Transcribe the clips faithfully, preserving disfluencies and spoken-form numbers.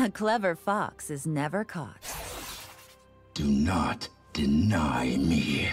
A clever fox is never caught. Do not deny me.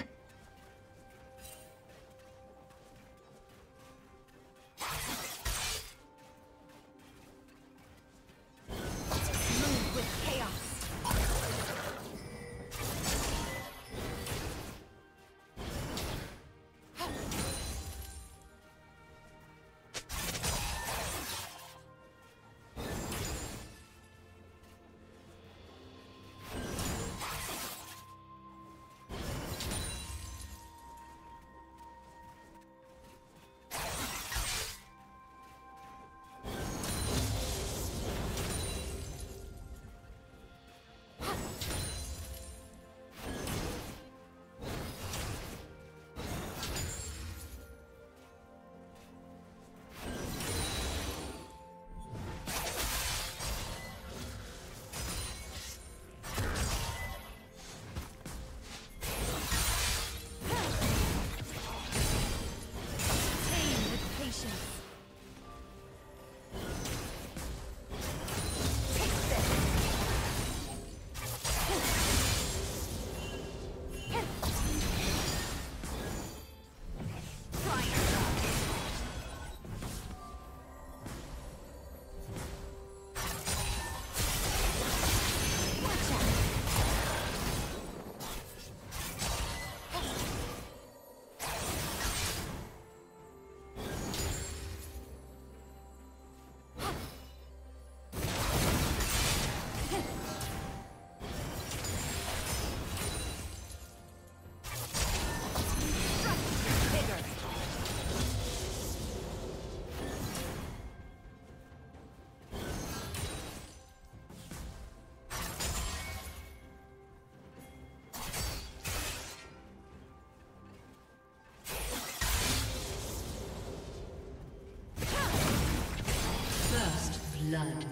Blood.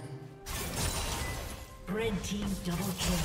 Red team double kill.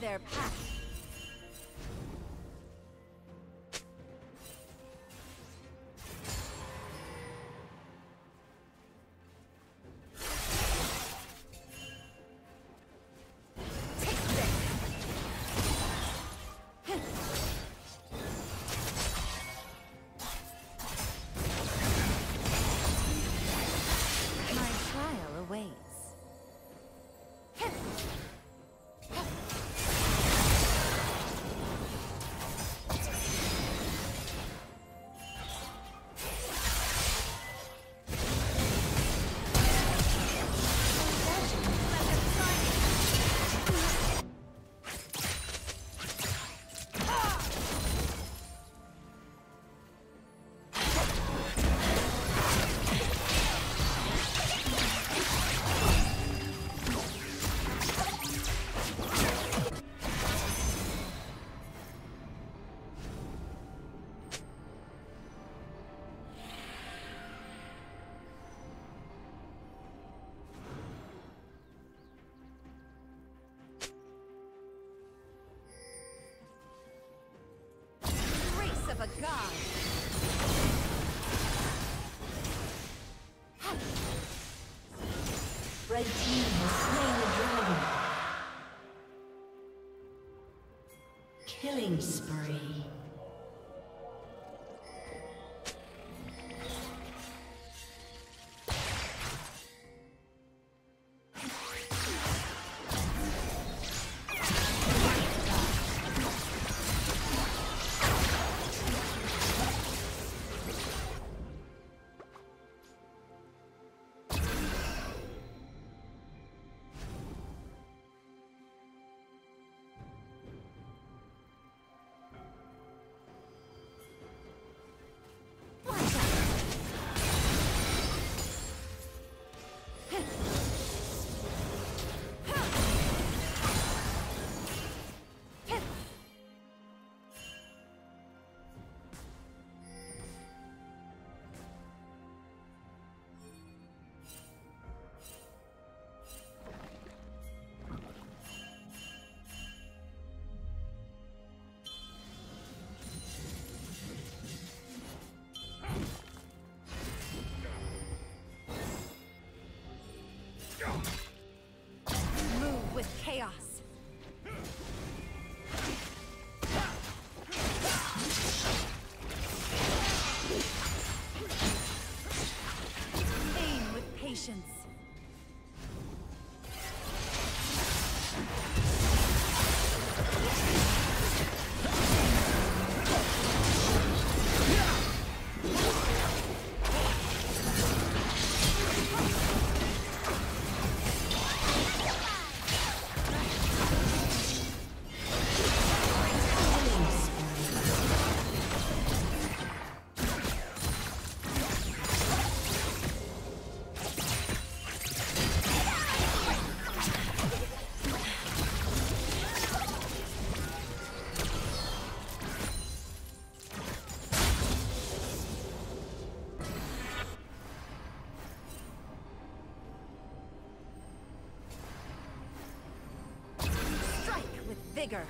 Their path. A god. Red team has slain the dragon. Killing spree. Move with chaos. Bigger.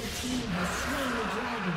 Red team has slain the dragon.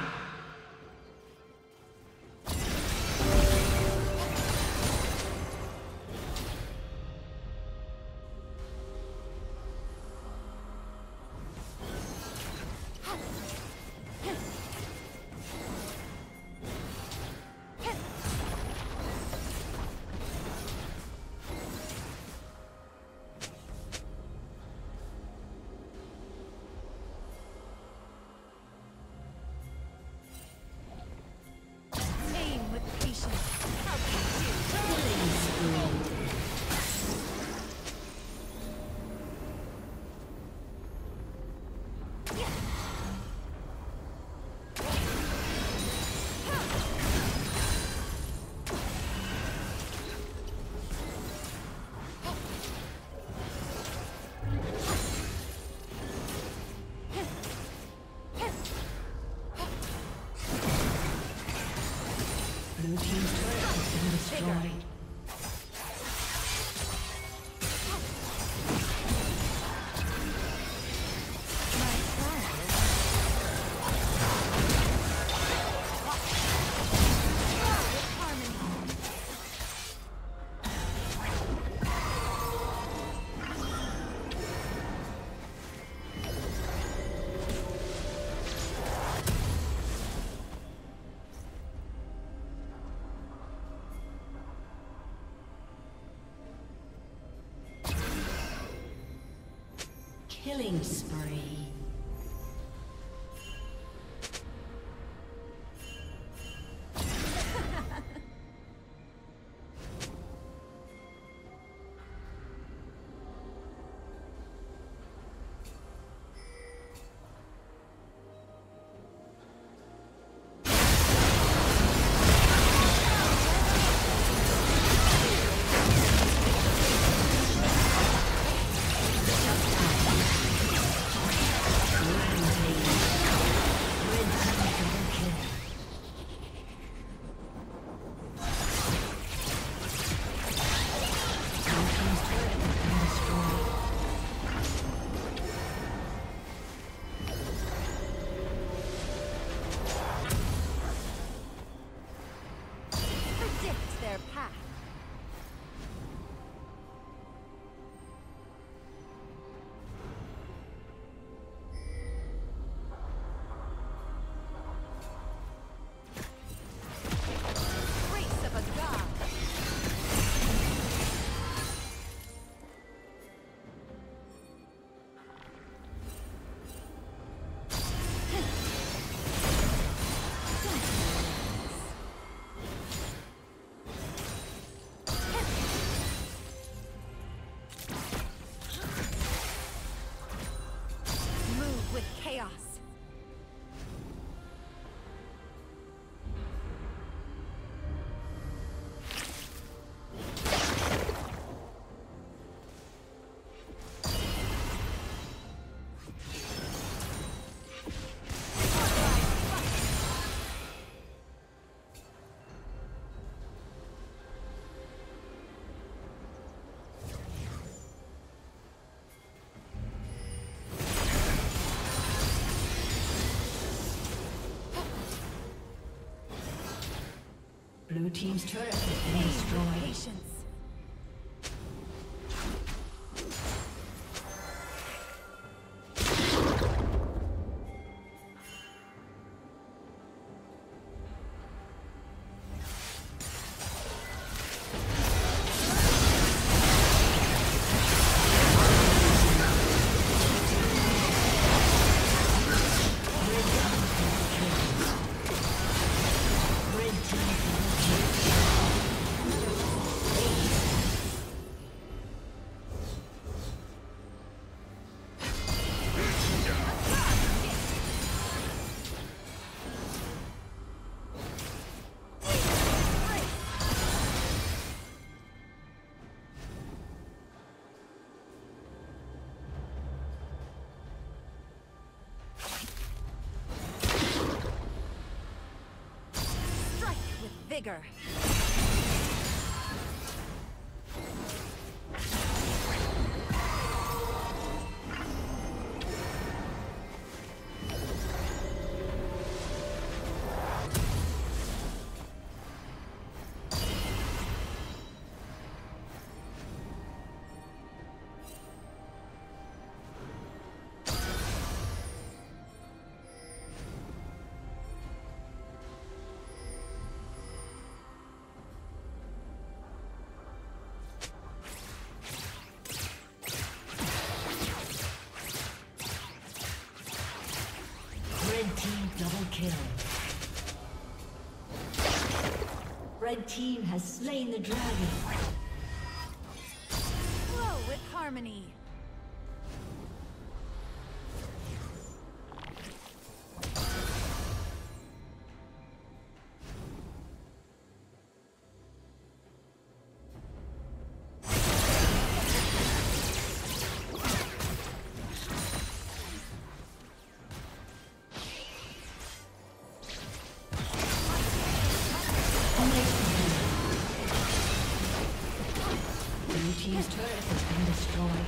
Blue team's turret has been destroyed. Killing spree. Blue team's turret has been destroyed. Patience. Bigger. kill. Red team has slain the dragon. Flow with harmony. His turret has been destroyed.